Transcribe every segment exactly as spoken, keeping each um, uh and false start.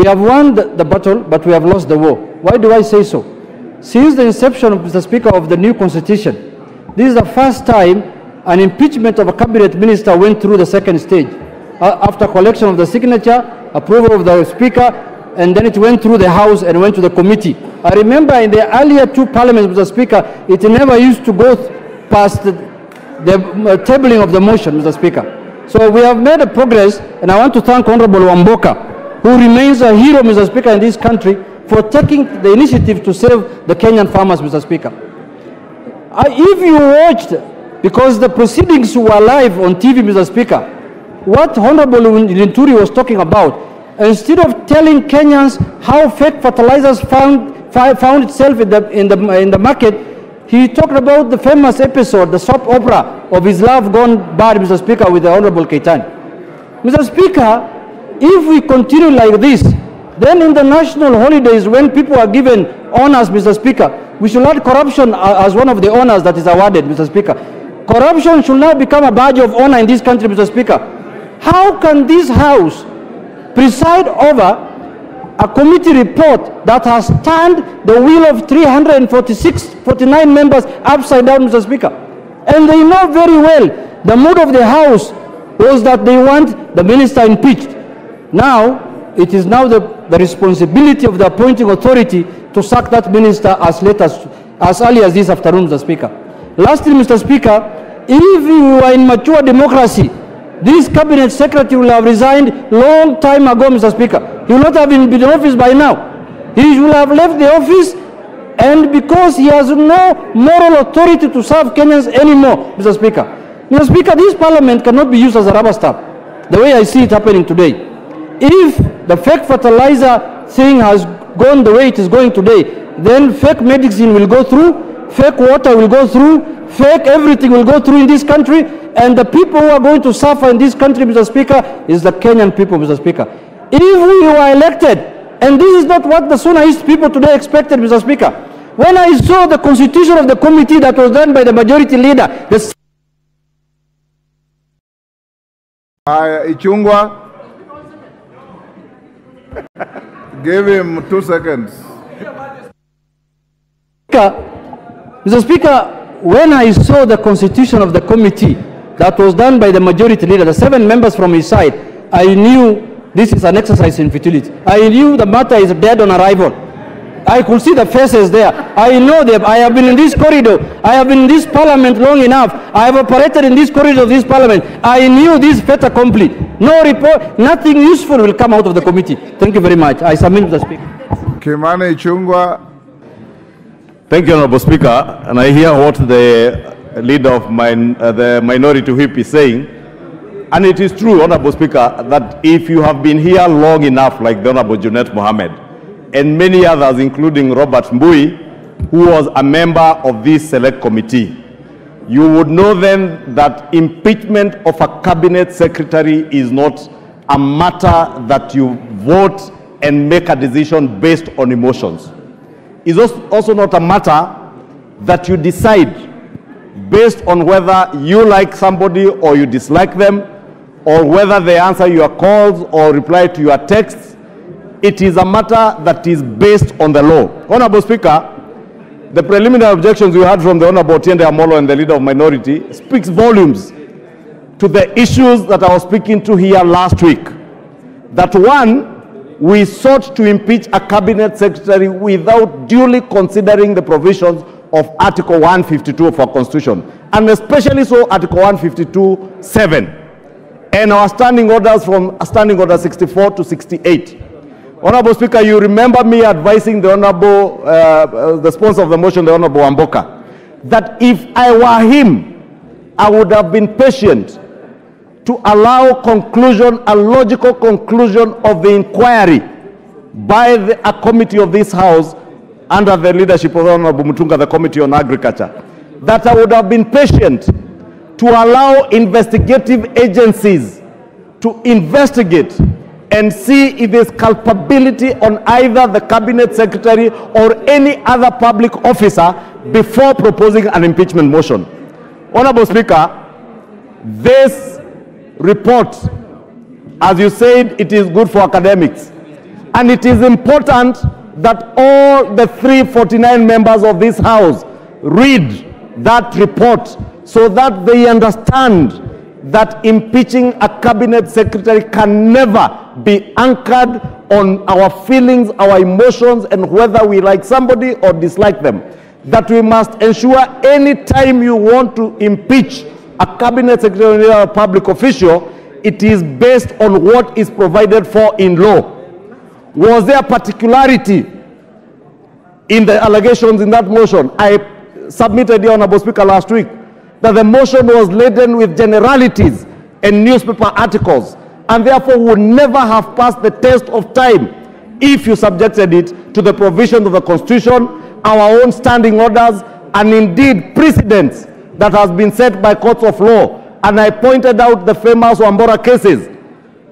We have won the, the battle, but we have lost the war. Why do I say so? Since the inception, of Mister Speaker, of the new constitution, this is the first time an impeachment of a cabinet minister went through the second stage. Uh, after collection of the signature, approval of the Speaker, and then it went through the House and went to the committee. I remember in the earlier two parliaments, Mister Speaker, it never used to go past the, the uh, tabling of the motion, Mister Speaker. So we have made a progress, and I want to thank Honorable Wamboka, who remains a hero, Mister Speaker, in this country, for taking the initiative to save the Kenyan farmers, Mister Speaker. I, if you watched, because the proceedings were live on T V, Mister Speaker, what Honorable Linturi was talking about, instead of telling Kenyans how fake fertilizers found, found itself in the, in, the, in the market, he talked about the famous episode, the soap opera of his love gone bad, Mister Speaker, with the Honorable Keitan. Mister Speaker, if we continue like this, then in the national holidays when people are given honors, Mister Speaker, we should add corruption as one of the honors that is awarded, Mister Speaker. Corruption should now become a badge of honor in this country, Mister Speaker. How can this House preside over a committee report that has turned the will of three hundred forty-six, forty-nine members upside down, Mister Speaker? And they know very well the mood of the House was that they want the minister impeached. Now, it is now the, the responsibility of the appointing authority to sack that minister as late as, as early as this afternoon, Mister Speaker. Lastly, Mister Speaker, if we were in mature democracy, this cabinet secretary will have resigned long time ago, Mister Speaker. He will not have been in office by now. He will have left the office, and because he has no moral authority to serve Kenyans anymore, Mister Speaker. Mister Speaker, this parliament cannot be used as a rubber stamp, the way I see it happening today. If the fake fertilizer thing has gone the way it is going today, then fake medicine will go through, fake water will go through, fake everything will go through in this country. And the people who are going to suffer in this country, Mister Speaker, is the Kenyan people, Mister Speaker. If we were elected, and this is not what the Suna East people today expected, Mister Speaker. When I saw the constitution of the committee that was done by the majority leader, the Ichungwah, give him two seconds. Mister Speaker, when I saw the constitution of the committee that was done by the majority leader, the seven members from his side, I knew this is an exercise in futility. I knew the matter is dead on arrival. I could see the faces there. I know them. I have been in this corridor. I have been in this parliament long enough. I have operated in this corridor of this parliament. I knew this fait accompli. No report, nothing useful will come out of the committee. Thank you very much. I submit to the Speaker. Kimani Ichungwah. Thank you, Honorable Speaker. And I hear what the leader of min, uh, the minority whip is saying, and it is true, Honorable Speaker, that if you have been here long enough, like the Honorable Junet Mohamed and many others, including Robert Mbui, who was a member of this select committee, you would know then that impeachment of a cabinet secretary is not a matter that you vote and make a decision based on emotions. It's also not a matter that you decide based on whether you like somebody or you dislike them, or whether they answer your calls or reply to your texts. It is a matter that is based on the law. Honorable Speaker, the preliminary objections you heard from the Honorable Tiende Amolo and the leader of minority speaks volumes to the issues that I was speaking to here last week. That one, we sought to impeach a cabinet secretary without duly considering the provisions of Article one fifty-two of our Constitution, and especially so Article one fifty-two seven and our standing orders from Standing Order sixty-four to sixty-eight. Honorable Speaker, you remember me advising the Honorable, uh, uh, the sponsor of the motion, the Honorable Wamboka, that if I were him, I would have been patient to allow conclusion, a logical conclusion of the inquiry by the, a committee of this House under the leadership of Honorable Mutunga, the Committee on Agriculture, that I would have been patient to allow investigative agencies to investigate and see if there's culpability on either the cabinet secretary or any other public officer before proposing an impeachment motion. Honorable Speaker, this report, as you said, it is good for academics. And it is important that all the three forty-nine members of this House read that report so that they understand that impeaching a cabinet secretary can never be anchored on our feelings, our emotions, and whether we like somebody or dislike them. That we must ensure any time you want to impeach a cabinet secretary or a public official, it is based on what is provided for in law. Was there particularity in the allegations in that motion? I submitted the Honorable Speaker last week that the motion was laden with generalities and newspaper articles, and therefore would never have passed the test of time if you subjected it to the provisions of the Constitution, our own standing orders, and indeed precedents that has been set by courts of law. And I pointed out the famous Wambora cases,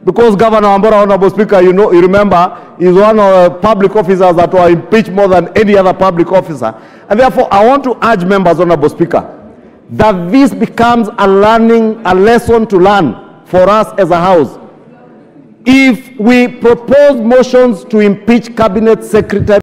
because Governor Wambora, Honorable Speaker, you know, you remember, is one of the public officers that were impeached more than any other public officer. And therefore, I want to urge members, Honorable Speaker, that this becomes a learning, a lesson to learn for us as a House. If we propose motions to impeach cabinet secretary,